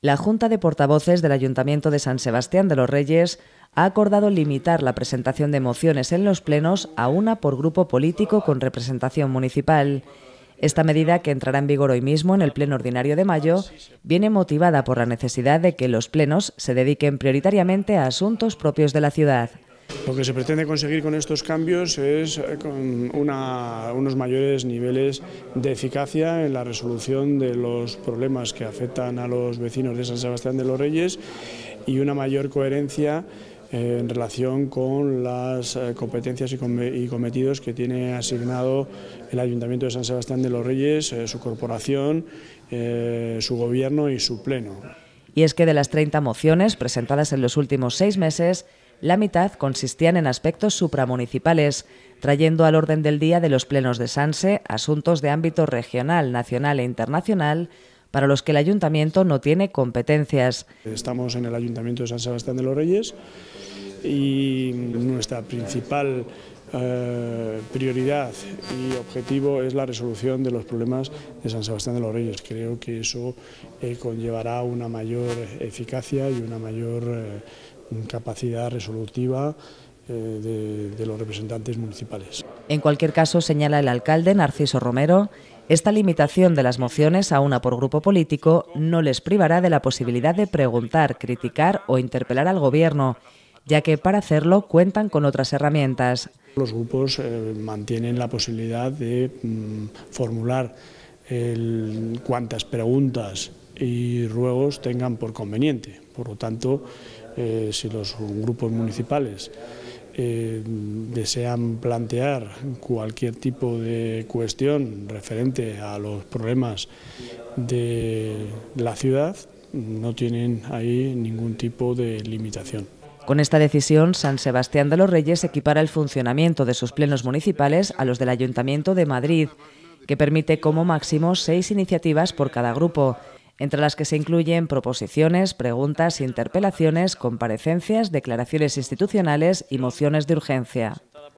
La Junta de Portavoces del Ayuntamiento de San Sebastián de los Reyes ha acordado limitar la presentación de mociones en los plenos a una por grupo político con representación municipal. Esta medida, que entrará en vigor hoy mismo en el pleno ordinario de mayo, viene motivada por la necesidad de que los plenos se dediquen prioritariamente a asuntos propios de la ciudad. Lo que se pretende conseguir con estos cambios es unos mayores niveles de eficacia en la resolución de los problemas que afectan a los vecinos de San Sebastián de los Reyes y una mayor coherencia en relación con las competencias y cometidos que tiene asignado el Ayuntamiento de San Sebastián de los Reyes, su corporación, su gobierno y su pleno. Y es que de las 30 mociones presentadas en los últimos 6 meses, la mitad consistían en aspectos supramunicipales, trayendo al orden del día de los plenos de Sanse asuntos de ámbito regional, nacional e internacional, para los que el Ayuntamiento no tiene competencias. Estamos en el Ayuntamiento de San Sebastián de los Reyes y nuestra principal prioridad y objetivo es la resolución de los problemas de San Sebastián de los Reyes. Creo que eso conllevará una mayor eficacia y una mayor capacidad resolutiva de los representantes municipales. En cualquier caso, señala el alcalde Narciso Romero, esta limitación de las mociones a una por grupo político no les privará de la posibilidad de preguntar, criticar o interpelar al Gobierno, ya que para hacerlo cuentan con otras herramientas. Los grupos mantienen la posibilidad de formular cuantas preguntas y ruegos tengan por conveniente. Por lo tanto, si los grupos municipales desean plantear cualquier tipo de cuestión referente a los problemas de la ciudad, no tienen ahí ningún tipo de limitación. Con esta decisión, San Sebastián de los Reyes equipara el funcionamiento de sus plenos municipales a los del Ayuntamiento de Madrid, que permite como máximo 6 iniciativas por cada grupo, entre las que se incluyen proposiciones, preguntas, interpelaciones, comparecencias, declaraciones institucionales y mociones de urgencia.